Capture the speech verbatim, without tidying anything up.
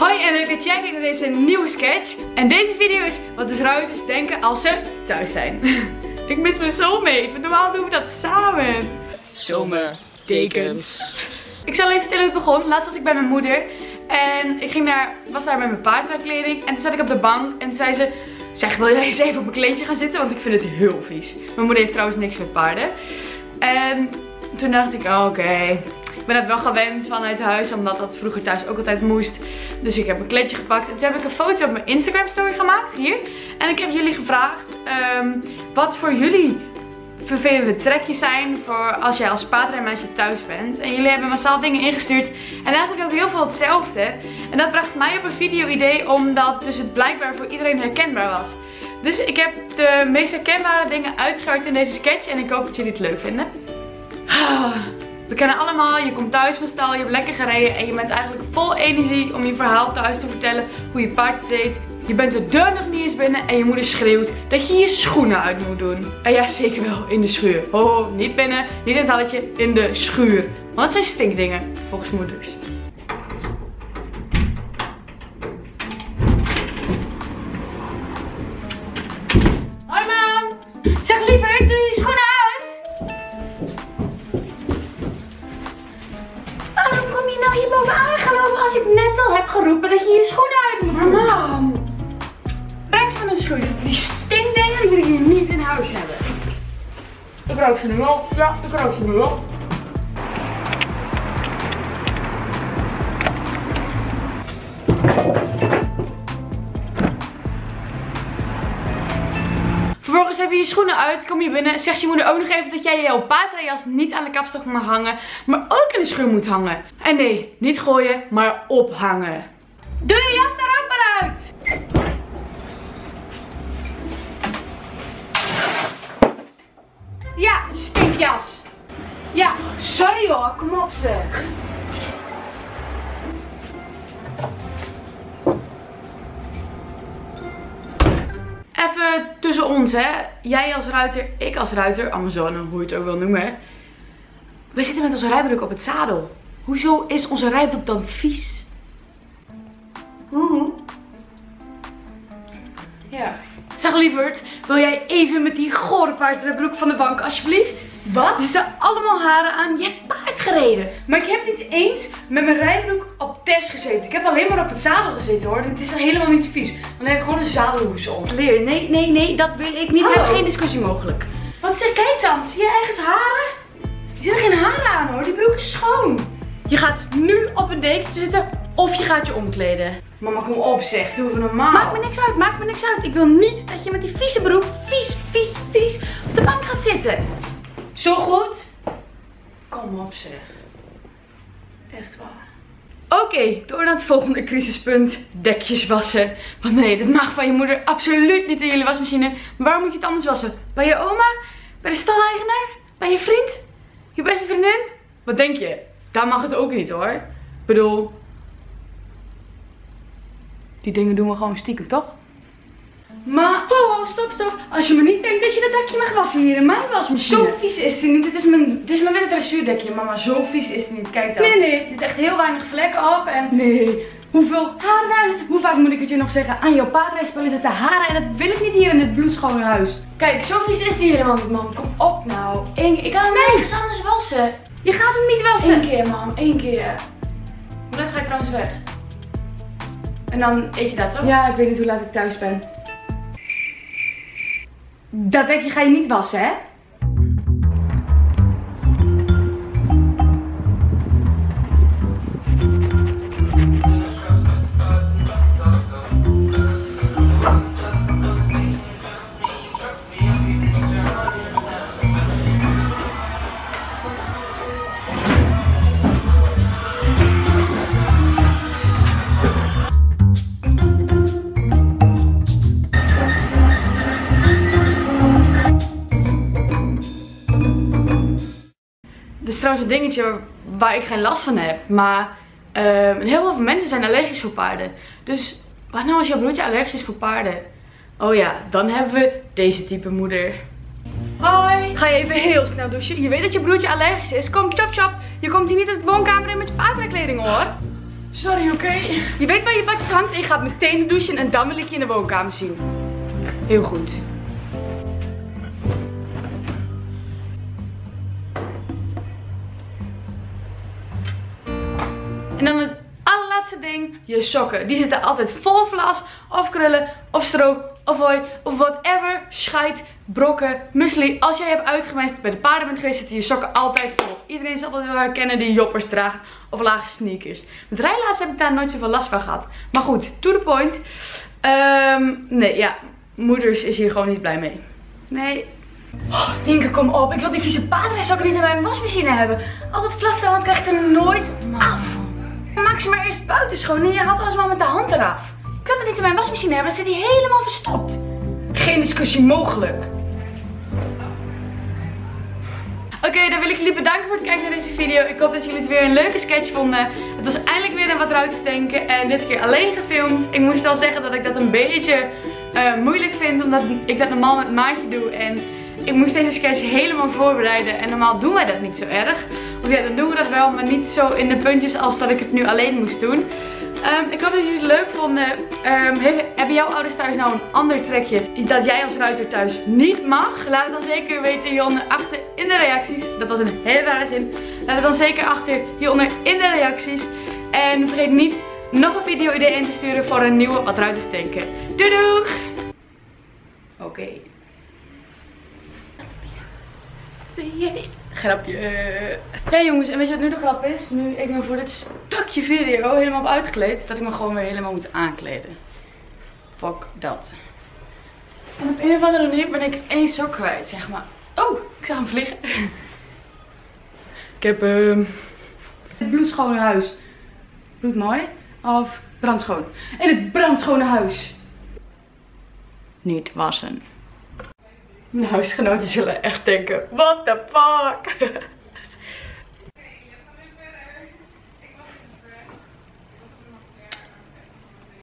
Hoi en leuk dat jij kijkt naar deze nieuwe sketch. En deze video is wat de ruiters denken als ze thuis zijn. Ik mis mijn soulmate, want normaal doen we dat samen. Zomertekens. Ik zal even vertellen hoe het begon. Laatst was ik bij mijn moeder en ik ging daar, was daar met mijn paardrijkleding. En toen zat ik op de bank en toen zei ze, zeg, wil je eens even op mijn kleedje gaan zitten? Want ik vind het heel vies. Mijn moeder heeft trouwens niks met paarden. En toen dacht ik, oh, oké. Okay. Ik ben het wel gewend vanuit huis, omdat dat vroeger thuis ook altijd moest. Dus ik heb een kleedje gepakt. En toen heb ik een foto op mijn Instagram story gemaakt, hier. En ik heb jullie gevraagd um, wat voor jullie vervelende trekjes zijn voor als jij als paardrijmeisje thuis bent. En jullie hebben massaal dingen ingestuurd. En eigenlijk ook heel veel hetzelfde. En dat bracht mij op een video idee, omdat dus het blijkbaar voor iedereen herkenbaar was. Dus ik heb de meest herkenbare dingen uitgewerkt in deze sketch. En ik hoop dat jullie het leuk vinden. Ah. We kennen allemaal, je komt thuis van stal, je hebt lekker gereden en je bent eigenlijk vol energie om je verhaal thuis te vertellen, hoe je paard deed. Je bent de deur nog niet eens binnen en je moeder schreeuwt dat je je schoenen uit moet doen. En ja, zeker wel, in de schuur. Oh, niet binnen, niet in het halletje, in de schuur. Want dat zijn stinkdingen, volgens moeders. Hoi mam! Zeg liever, ik doe je schoenen uit! Bovenaan geloven als ik net al heb geroepen dat je je schoenen uit moet doen. Maar mam, breng ze mijn schoenen. Die stinkdingen die wil ik hier niet in huis hebben. Ik rook ze nu wel. Ja, ik rook ze nu wel. Vervolgens heb je je schoenen uit, kom je binnen, zegt je moeder ook nog even dat jij je paardrijjas niet aan de kapstok mag hangen, maar ook in de schuur moet hangen. En nee, niet gooien, maar ophangen. Doe je jas daar ook maar uit! Ja, stinkjas. Ja, sorry hoor, kom op zeg. Even tussen ons, hè. Jij als ruiter, ik als ruiter, Amazone, hoe je het ook wil noemen. We zitten met onze rijbroek op het zadel. Hoezo is onze rijbroek dan vies? Mm-hmm. Ja. Zeg lieverd, wil jij even met die gore paardrijbroek van de bank alsjeblieft? Wat? Er staan allemaal haren aan. Je hebt paard gereden. Maar ik heb niet eens met mijn rijbroek op test gezeten. Ik heb alleen maar op het zadel gezeten hoor. Het is helemaal niet vies. Dan heb ik gewoon een zadelhoes om. Leer, nee, nee, nee. Dat wil ik niet. We hebben geen discussie mogelijk. Want zeg, kijk dan. Zie je ergens haren? Er zitten geen haren aan hoor. Die broek is schoon. Je gaat nu op een dekentje zitten of je gaat je omkleden. Mama, kom op zeg. Doe even normaal. Maakt me niks uit. Maakt me niks uit. Ik wil niet dat je met die vieze broek vies, vies, vies op de bank gaat zitten. Zo goed? Kom op zeg. Echt waar. Oké, okay, door naar het volgende crisispunt. Dekjes wassen. Want nee, dat mag van je moeder absoluut niet in jullie wasmachine. Maar waar moet je het anders wassen? Bij je oma? Bij de stal-eigenaar? Bij je vriend? Je beste vriendin? Wat denk je? Daar mag het ook niet hoor. Ik bedoel... die dingen doen we gewoon stiekem, toch? Maar, oh, oh, stop, stop. Als je me niet denkt dat je dat dekje mag wassen hier in mijn wasmachine. Zo vies is het niet. Dit is mijn, dit is mijn witte dressuurdekje, mama. Zo vies is het niet. Kijk dan. Nee, nee. Er zit echt heel weinig vlekken op. En nee. Hoeveel haren uit? Hoe vaak moet ik het je nog zeggen? Aan jouw paardrijspullen zitten haren. En dat wil ik niet hier in dit bloedschone huis. Kijk, zo vies is die helemaal niet, man. Kom op nou. Eén, ik kan hem nergens anders wassen. Je gaat hem niet wassen. Eén keer, man. Eén keer. Hoe laat ga je trouwens weg? En dan eet je dat zo? Ja, ik weet niet hoe laat ik thuis ben. Dat dekje ga je niet wassen, hè? Dit is trouwens een dingetje waar ik geen last van heb. Maar uh, heel veel mensen zijn allergisch voor paarden. Dus wat nou als jouw broertje allergisch is voor paarden? Oh ja, dan hebben we deze type moeder. Hoi! Ga je even heel snel douchen. Je weet dat je broertje allergisch is. Kom, chop chop. Je komt hier niet uit de woonkamer in met je paardrijkleding hoor. Sorry, oké? Okay? Je weet waar je badjes hangt en je gaat meteen de douche in en dan wil ik je in de woonkamer zien. Heel goed. En dan het allerlaatste ding, je sokken. Die zitten altijd vol vlas, of krullen, of stro, of hooi, of whatever, schijt, brokken, muesli. Als jij hebt uitgemest bij de paarden bent geweest, zitten je sokken altijd vol. Iedereen zal dat wel herkennen die joppers draagt of lage sneakers. Met rijlaatst heb ik daar nooit zoveel last van gehad. Maar goed, to the point. Um, nee, ja, moeders is hier gewoon niet blij mee. Nee. Oh, Nynke, kom op. Ik wil die vieze paardrijsokken niet in mijn wasmachine hebben. Al dat vlas want krijgt er nooit af. Maak ze maar eerst buiten schoon en je haalt alles maar met de hand eraf. Ik kan het niet in mijn wasmachine hebben, dan zit hij helemaal verstopt. Geen discussie mogelijk. Oké, okay, dan wil ik jullie bedanken voor het kijken naar deze video. Ik hoop dat jullie het weer een leuke sketch vonden. Het was eindelijk weer een wat eruit te denken en dit keer alleen gefilmd. Ik moest al zeggen dat ik dat een beetje uh, moeilijk vind, omdat ik dat normaal met Maartje doe. En ik moest deze sketch helemaal voorbereiden en normaal doen wij dat niet zo erg. Of ja, dan doen we dat wel, maar niet zo in de puntjes als dat ik het nu alleen moest doen. Um, ik hoop dat jullie het leuk vonden. Um, heb, hebben jouw ouders thuis nou een ander trekje dat jij als ruiter thuis niet mag? Laat het dan zeker weten hieronder achter in de reacties. Dat was een hele rare zin. Laat het dan zeker achter hieronder in de reacties. En vergeet niet nog een video idee in te sturen voor een nieuwe Wat Ruiters Denken. Doei doeg! Oké. Okay. Grapje. Ja jongens, en weet je wat nu de grap is? Nu ik me voor dit stukje video helemaal op uitgekleed, dat ik me gewoon weer helemaal moet aankleden. Fuck dat. En op een of andere manier ben ik één sok kwijt, zeg maar. Oh, ik zag hem vliegen. Ik heb um, het bloedschone huis. Bloedmooi? Of brandschoon? En het brandschone huis. Niet wassen. Mijn huisgenoten zullen echt denken, what the fuck?